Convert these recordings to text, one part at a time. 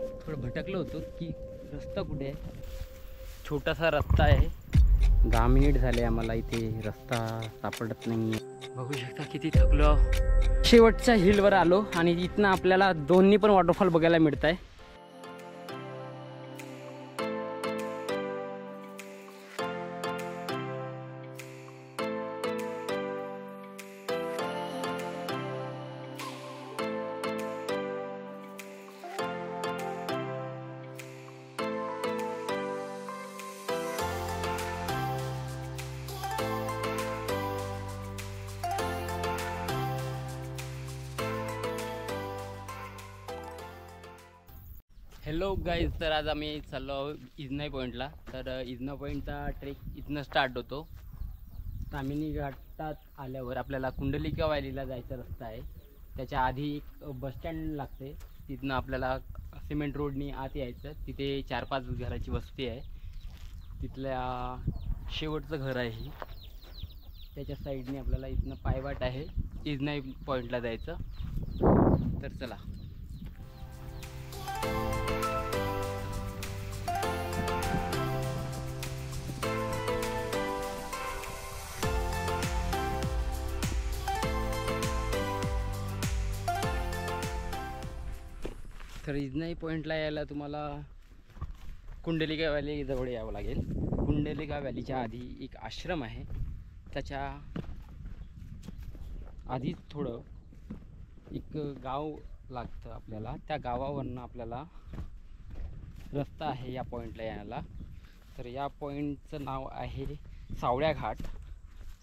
थोडं भटकलो होतो की रस्ता कुठे आहे। छोटासा रस्ता आहे। 10 मिनिट झाले आम्हाला इथे रस्ता सापडत नाहीये। बघू शकता किती थकलो। शेवटच्या हिलवर आलो आणि इथून आपल्याला दोन्ही पण वॉटरफॉल बघायला मिळतंय। हेलो गाइज, तर आज आम्ही चाललो आहोत इझनाई पॉईंटला। तर इझनाई पॉईंटचा ट्रेक इथनं स्टार्ट होतो। ताम्हिणी घाटात आल्यावर आपल्याला कुंडलिका व्हॅलीला जायचा रस्ता आहे। त्याच्या आधी एक बसस्टँड लागते, तिथनं आपल्याला सिमेंट रोडनी आत यायचं। तिथे 4-5 घराची वस्ती आहे। तिथल्या शेवटचं घर आहे ही। त्याच्या साईडने आपल्याला इथनं पायवाट आहे इझनाई पॉईंटला जायचं। तर चला, तर इझनाई पॉईंटला यायला तुम्हाला कुंडलिका व्हॅली जवळ यावं लागेल। कुंडलिका व्हॅलीच्या आधी एक आश्रम आहे, त्याच्या आधीच थोडं एक गाव लागतं आपल्याला। त्या गावावरनं आपल्याला रस्ता आहे या पॉईंटला यायला। तर या पॉईंटचं नाव आहे सावळ्या घाट।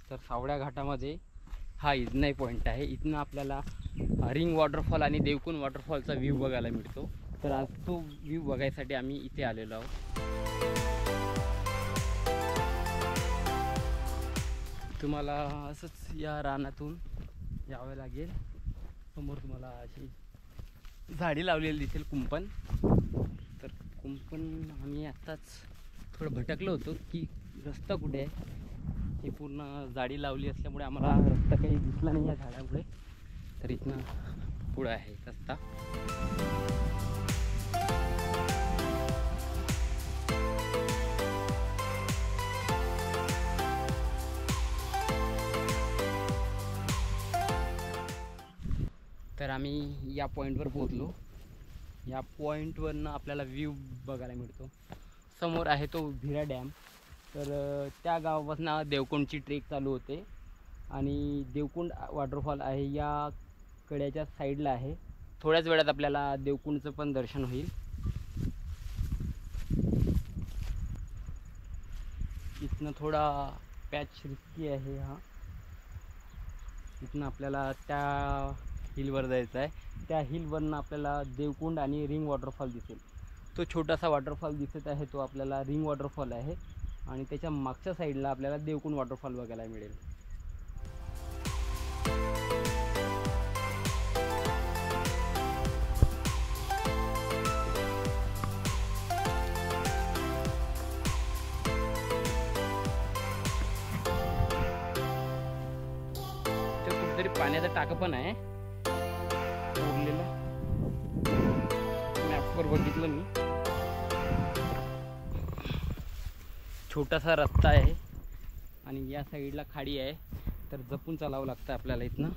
तर सावळ्या घाटामध्ये हा इझनाई पॉईंट आहे। इथनं आपल्याला रिंग वॉटरफॉल आणि देवकुंड वॉटरफॉलचा व्ह्यू बघायला मिळतो। तर आज तो व्ह्यू बघायसाठी आम्ही इथे आलेलो आहोत। तुम्हाला असंच या रानातून यावं लागेल। समोर तुम्हाला अशी झाडी लावलेली दिसेल, कुंपण। तर कुंपण आम्ही आत्ताच थोडं भटकलो होतो की रस्ता कुठे आहे। ही पूर्ण झाडी लावली असल्यामुळे आम्हाला रस्ता काही दिसला नाही या झाडामुळे। तर इथनं पुढं आहे रस्ता। तर आम्ही या पॉईंटवर पोहोचलो। या पॉईंटवरनं आपल्याला व्ह्यू बघायला मिळतो। समोर आहे तो भिरा डॅम। तर त्या गावापासून देवकुंडची ट्रेक चालू होते आणि देवकुंड वॉटरफॉल आहे या कड्याच्या साईडला आहे। थोड्याच वेळात आपल्याला देवकुंडचं पण दर्शन होईल। इथनं थोडा पॅच रिस्की आहे हा। इथनं आपल्याला त्या हिलवर जायचं आहे। त्या हिलवरनं आपल्याला देवकुंड आणि रिंग वॉटरफॉल दिसेल। तो छोटासा वॉटरफॉल दिसत आहे तो आपल्याला रिंग वॉटरफॉल आहे आणि त्याच्या मागच्या साईडला आपल्याला देवकुंड वॉटरफॉल बघायला मिळेल। ते कुठेतरी पाण्याचा टाका पण आहे उरलेला, मॅपवर बघितलं मी। छोटासा रस्ता आहे आणि या साईडला खाडी आहे, तर जपून चालावं लागतं आपल्याला इथनं।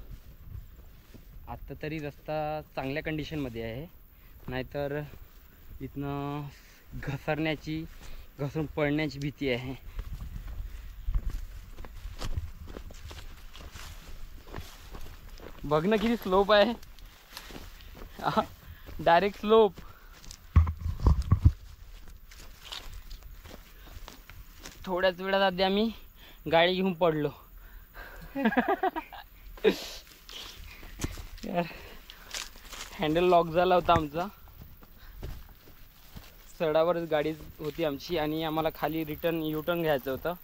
आत्ता तरी रस्ता चांगल्या कंडिशनमध्ये आहे, नाहीतर इथनं घसरून पडण्याची भीती आहे। बघणं किती स्लोप आहे, डायरेक्ट स्लोप। थोड्याच वेळात आधी आम्ही गाडी घेऊन पडलो। यार, हँडल लॉक झाला होता आमचा। सडावरच गाडी होती आमची आणि आम्हाला खाली रिटर्न युटर्न घ्यायचं होतं।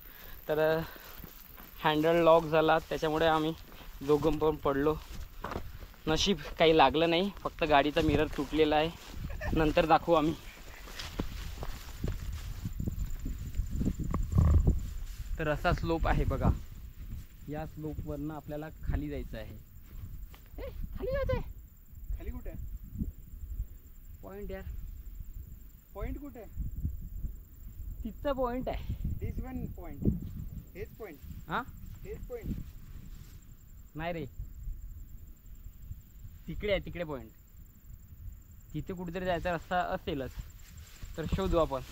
तर हँडल लॉक झाला, त्याच्यामुळे आम्ही दोघं पण पडलो। नशीब काही लागलं नाही, फक्त गाडीचा मिरर तुटलेला आहे, नंतर दाखवू आम्ही। तर असा स्लोप आहे बघा। या स्लोपवरनं आपल्याला खाली जायचं आहे। खाली जायचं आहे? खाली कुठे पॉईंट यार? पॉइंट कुठे? तिथं पॉइंट आहे. This one point. हेच पॉइंट. हां हेच पॉइंट नाही रे, तिकडे आहे, तिकडे पॉइंट. तिथे कुठेतरी जायचा रस्ता असेलच, तर शोधू आपण.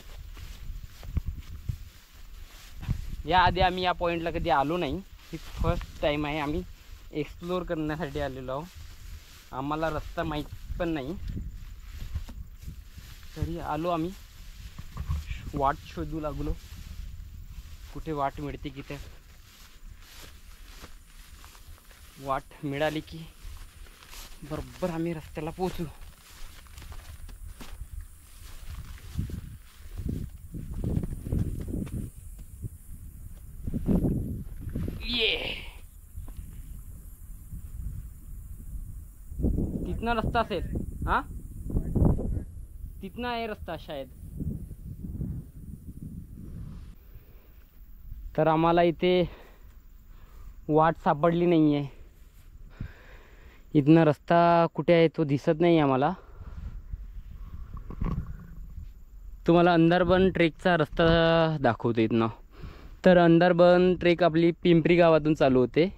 या आधी आम्ही या पॉइंटला कधी आलो नाही, ही फर्स्ट टाइम आहे. आम्ही एक्सप्लोअर करण्यासाठी आलेलो आहोत. आम्हाला रस्ता माहीत पण नाही, तरी आलो आम्ही. वाट शोधू लागलो, कुठे वाट मिळते की ते. वाट मिळाली की बरोबर आम्ही रस्त्याला पोहोचू. तितना रस्ता असेल. हां तितना आहे रस्ता शायद. तर आम्हाला इथे वाट सापडली नाही आहे. इथनं रस्ता कुठे आहे तो दिसत नाही आम्हाला. तुम्हाला अंधारबन ट्रेकचा रस्ता दाखवतो इथनं. तर अंधारबन ट्रेक आपली पिंपरी गावातून चालू होते,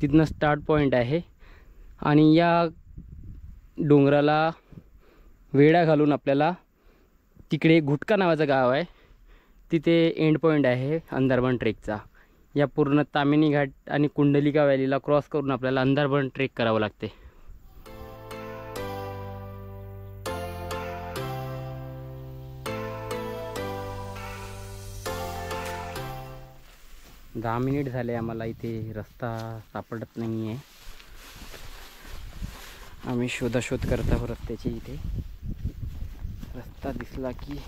तिथनं स्टार्ट पॉईंट आहे. आणि या डोंगराला वेढा घालून आपल्याला तिकडे घुटका नावाचं गाव आहे, तिथे एंड पॉईंट आहे अंधारबन ट्रेकचा. या पूर्ण तामिनी घाट आणि कुंडलिका व्हॅलीला क्रॉस करून आपल्याला अंधारबन ट्रेक करावं लागते. दहा मिनिट झाले आम्हाला इथे रस्ता सापडत नाही आहे. आम्ही शोधाशोध करता रस्त्याची. इथे रस्ता दिसला की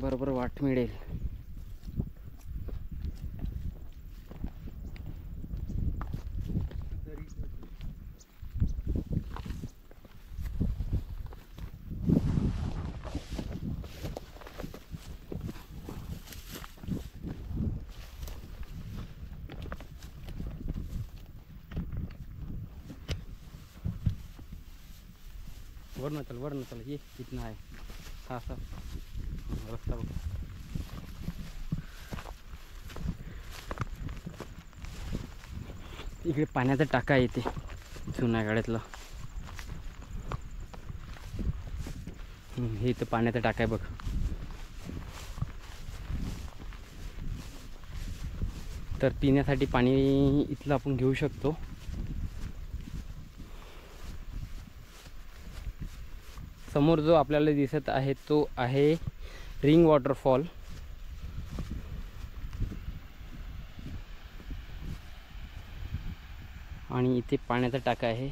बरोबर वाट मिळेल. वरना चल ये कितना है. हाँ सर रस्ता बघ. इकडे पाण्याचा टाका येते जुन्या गाड्यातला. हे इथं पाण्याचा टाका आहे बघ. तर पिण्यासाठी पाणी इथलं आपण घेऊ शकतो. समोर जो आपल्याला दिसत आहे तो आहे रिंग वॉटरफॉल. आणि इथे पाण्याचा टाका आहे.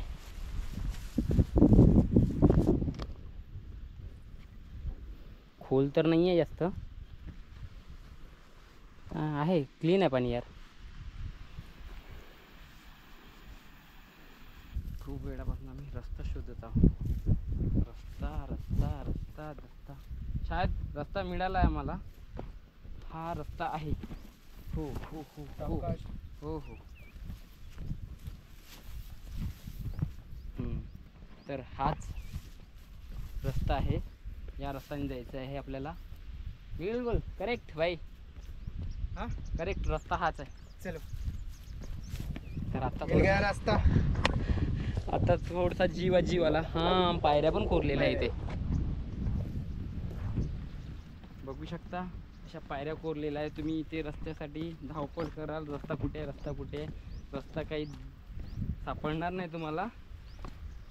खोल तर नाही आहे जास्त, आहे क्लीन आहे पाणी यार. खूप वेळापासून आम्ही रस्ता शोधत आहोत. रस्ता रस्ता रस्ता रस्ता शायद रस्ता मिळाला आहे मला. हा रस्ता आहे. हो हो हो हो हो हो. तर हाच रस्ता आहे, या रस्त्याने जायचं आहे आपल्याला. बिलकुल करेक्ट भाई. हां करेक्ट रस्ता हाच आहे. चलो तर आता रस्ता आता थोडासा जीव आला. हां पायऱ्या पण कोरलेल्या आहे इथे बघू शकता. अशा पायऱ्या कोरलेल्या आहे. तुम्ही इथे रस्त्यासाठी धावपळ कराल, रस्ता कुठे आहे रस्ता कुठे आहे. रस्ता काही सापडणार नाही तुम्हाला,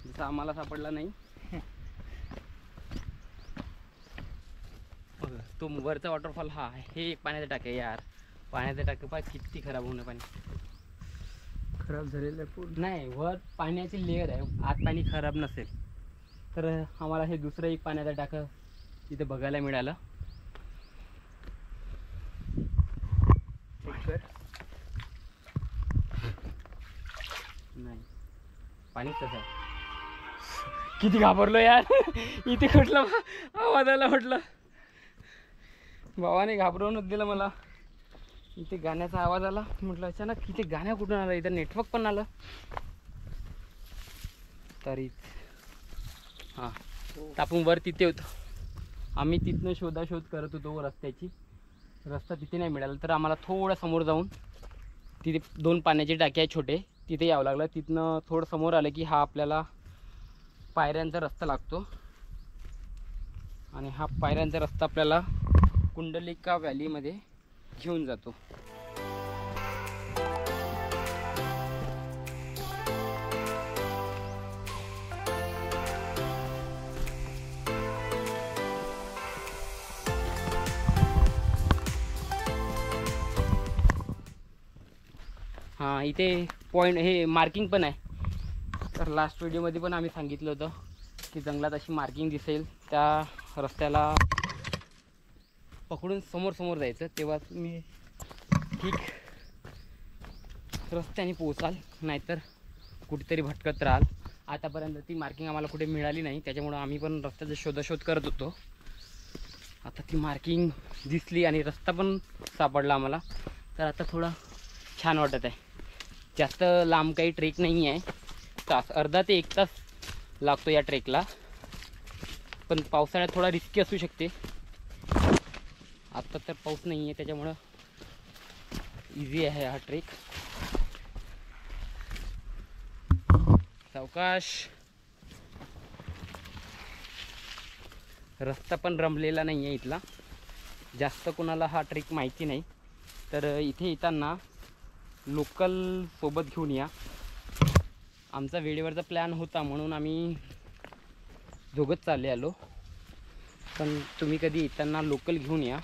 जसं आम्हाला सापडला नाही. तो वरचा वॉटरफॉल हा हे पाण्याचा टाके यार. पाण्याचा टाके पाय किती खराब होणं. पाणी खराब झालेलं आहे पूर्ण नाही, वर पाण्याची लेअर आहे, आत पाणी खराब नसेल. तर आम्हाला हे दुसरं एक पाण्याचा टाका इथे बघायला मिळालं. नाही पाणीच तसं आहे. किती घाबरलो यार. इथे कुठला आवाजाला म्हटलं भावाने घाबरवूनच दिलं मला. इथे गाण्याचा आवाज आला, म्हटलं अचानक इथे गाणं कुठून आलं. इथं नेटवर्क पण आलं. तरी हां आपण वर तिथे होतो. आम्ही तिथनं शोधाशोध करत होतो रस्त्याची, रस्ता तिथे नाही मिळाला तर आम्हाला थोडं समोर जाऊन तिथे दोन पाण्याचे टाके आहेत छोटे तिथे यावं लागलं। तिथनं थोडं समोर आलं की हा आपल्याला पायऱ्यांचा रस्ता लागतो आणि हा पायऱ्यांचा रस्ता आपल्याला कुंडलिका व्हॅलीमध्ये घेऊन जातो। हाँ इथे पॉइंट हे मार्किंग पण आहे, तर लास्ट व्हिडिओमध्ये पण आम्ही सांगितलं होतं की जंगलात अशी मार्किंग दिसेल त्या रस्त्याला पकडून समोर समोर जायचं, तेव्हा तुम्ही ठीक रस्त्याने पोहोचाल नाहीतर कुठेतरी भटकत राहाल। आतापर्यंत ती मार्किंग आम्हाला कुठे मिळाली नाही त्याच्यामुळं आम्ही पण रस्त्याचा शोधाशोध करत होतो। आता ती मार्किंग दिसली आणि रस्ता पण सापडला आम्हाला, तर आता थोडा छान वाटत आहे। जास्त लांब काही ट्रेक नाही आहे, तास अर्धा ते एक तास लागतो या ट्रेकला, पण पावसाळ्यात थोडा रिस्की असू शकते। आत्ता तर पाऊस नाही आहे त्याच्यामुळं इझी आहे हा ट्रेक। सावकाश, रस्ता पण रमलेला नाही आहे इथला, जास्त कोणाला हा ट्रेक माहिती नाही, तर इथे येताना लोकल सोबत घेऊन या। आमचा वेळेवरचा प्लॅन होता म्हणून आम्ही दोघंच चालले आलो, पण तुम्ही कधी येताना लोकल घेऊन या।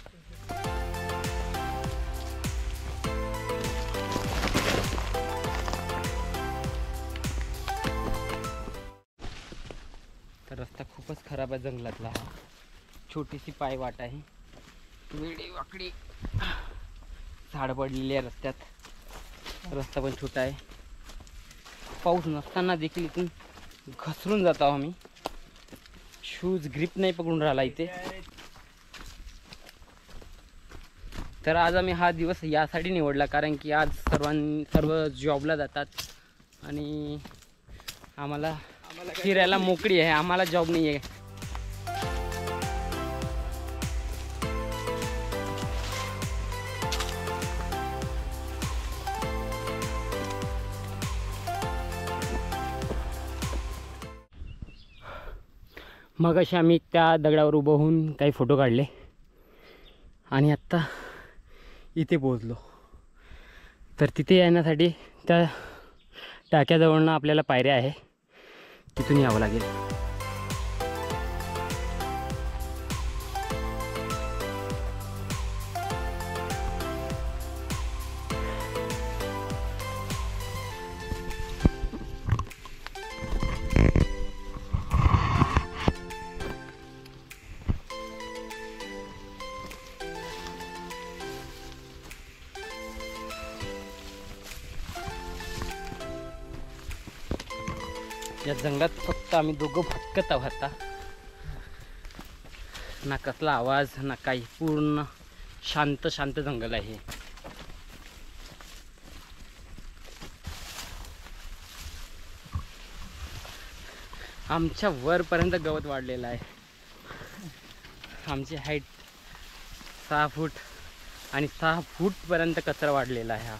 तर रस्ता खूपच खराब आहे जंगलातला, हा छोटीशी पाय वाट आहे, वेडी वाकडी झाड पडलेली आहे रस्त्यात, रस्ता पण छोटा आहे। पाऊस नसताना देखील इथून घसरून जात आहोत आम्ही, शूज ग्रिप नाही पकडून राहिला इथे। तर आज आम्ही हा दिवस यासाठी निवडला कारण की आज सर्व जॉबला जातात आणि आम्हाला फिरायला मोकळी आहे, आम्हाला जॉब नाही आहे। मग अशी आम्ही त्या दगडावर उभं होऊन काही फोटो काढले आणि आत्ता इथे पोहोचलो। तर तिथे येण्यासाठी त्या टाक्याजवळनं आपल्याला पायऱ्या आहे तिथून यावं लागेल। या जंगलात फक्त आम्ही दोघं भटकत आहोत, ना कसला आवाज ना काही, पूर्ण शांत शांत जंगल आहे। आमच्या वरपर्यंत गवत वाढलेलं आहे, आमची हाईट 6 फूट आणि 6 फूटपर्यंत कचरा वाढलेला आहे हा।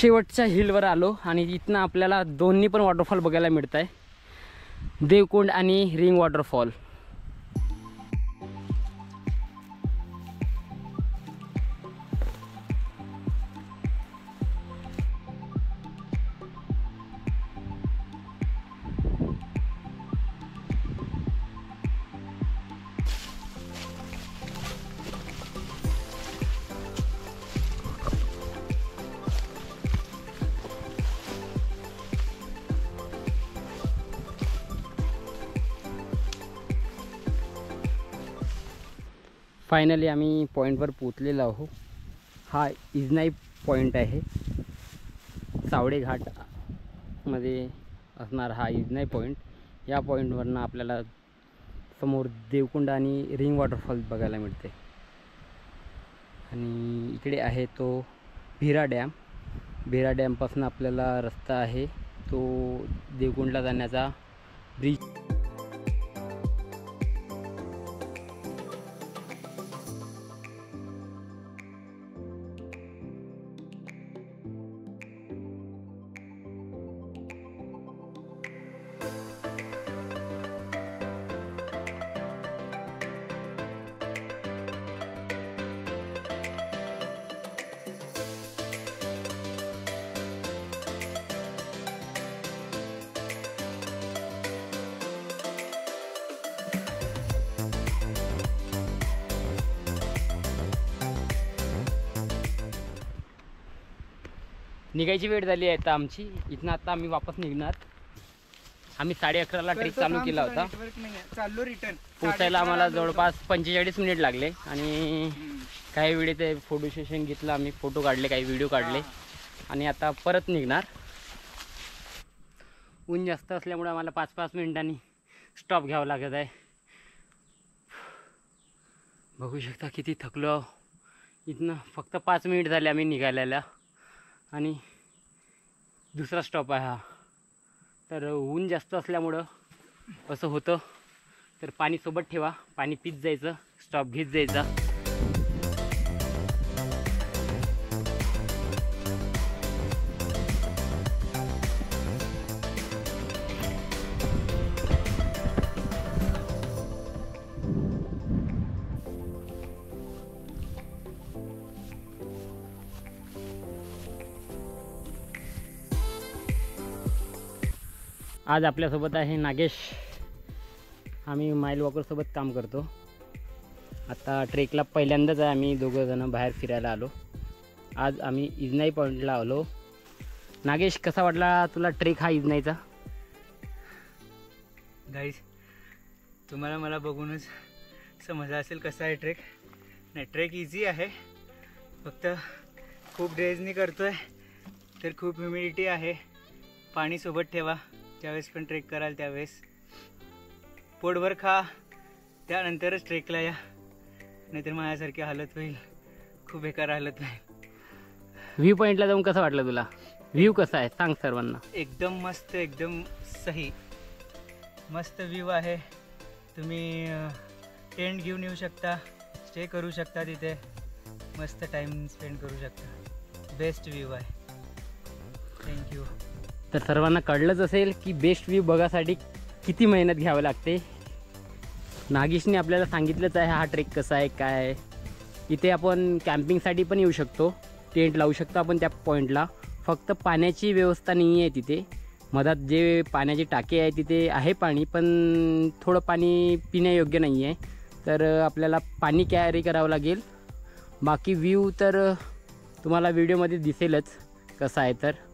शेवटच्या हिलवर आलो आणि इथनं आपल्याला दोन्ही पण वॉटरफॉल बघायला मिळत आहे, देवकुंड आणि रिंग वॉटरफॉल। फायनली आम्ही पॉईंटवर पोचलेलो आहोत। हा इझनाई पॉईंट आहे, सावळे घाटमध्ये असणार हा इझनाई पॉईंट। या पॉईंटवरनं आपल्याला समोर देवकुंड आणि रिंग वॉटरफॉल बघायला मिळते। आणि इकडे आहे तो भिरा डॅम। भिरा डॅमपासून आपल्याला रस्ता आहे तो देवकुंडला जाण्याचा ब्रिज। निघायची वेळ झाली आहे आता आमची। इतना आता आम्ही वापस निघणार। आम्ही 11:30 ला ट्रेक चालू केला होता, चाललो रिटर्न। पोहोचायला आम्हाला जवळपास 45 मिनिट लागले आणि काही वेळ ते फोटो सेशन घेतलं, आम्ही फोटो काढले, काही व्हिडिओ काढले आणि आता परत निघणार। ऊन जास्त असल्यामुळे आम्हाला 5-5 मिनिटांनी स्टॉप घ्यावा लागत आहे। बघू शकता किती थकलो। इतना फक्त 5 मिनिट झाले आम्ही निघाल्याला आणि दुसरा स्टॉप आहे हा। तर ऊन जास्त असल्यामुळं असं होतं, तर पाणी सोबत ठेवा, पाणी पीत जायचं, स्टॉप घेत जायचा। आज आपल्यासोबत आहे नागेश। आम्ही माइल वॉकरसोबत काम करतो। आता ट्रेकला पहिल्यांदाच आम्ही दोघंजणं बाहेर फिरायला आलो। आज आम्ही इजनाई पॉईंटला आलो। नागेश, कसा वाटला तुला ट्रेक हा इजनाईचा? गाईज, तुम्हाला मला बघूनच समजलं असेल कसा आहे ट्रेक। नाही, ट्रेक इझी आहे, फक्त खूप ड्रेजनी करतो आहे, तर खूप ह्युमिडिटी आहे। पाणी सोबत ठेवा ज्यावेळेस पण ट्रेक कराल त्यावेळेस। पोटभर खा, त्यानंतरच ट्रेकला या, नाहीतर माझ्यासारखी हालत होईल, खूप बेकार हालत होईल। व्ह्यू पॉईंटला जाऊन कसं वाटलं तुला? व्ह्यू कसा आहे सांग सर्वांना। एकदम मस्त, एकदम सही, मस्त व्ह्यू आहे। तुम्ही टेंट घेऊन येऊ शकता, स्टे करू शकता, तिथे मस्त टाईम स्पेंड करू शकता। बेस्ट व्ह्यू आहे। थँक्यू। तर सर्वांना कळलंच असेल की बेस्ट व्ह्यू बघायसाठी किती मेहनत घ्यावी लागते। नागेशने आपल्याला सांगितलंच आहे हा ट्रेक कसा आहे, काय आहे। इथे आपण कॅम्पिंगसाठी पण येऊ शकतो, टेंट लावू शकतो आपण त्या पॉईंटला। फक्त पाण्याची व्यवस्था नाही आहे तिथे। मधात जे पाण्याचे टाके आहे तिथे आहे पाणी, पण थोडं पाणी पिण्यायोग्य नाही आहे, तर आपल्याला पाणी कॅरी करावं लागेल। बाकी व्ह्यू तर तुम्हाला व्हिडिओमध्ये दिसेलच कसा आहे तर।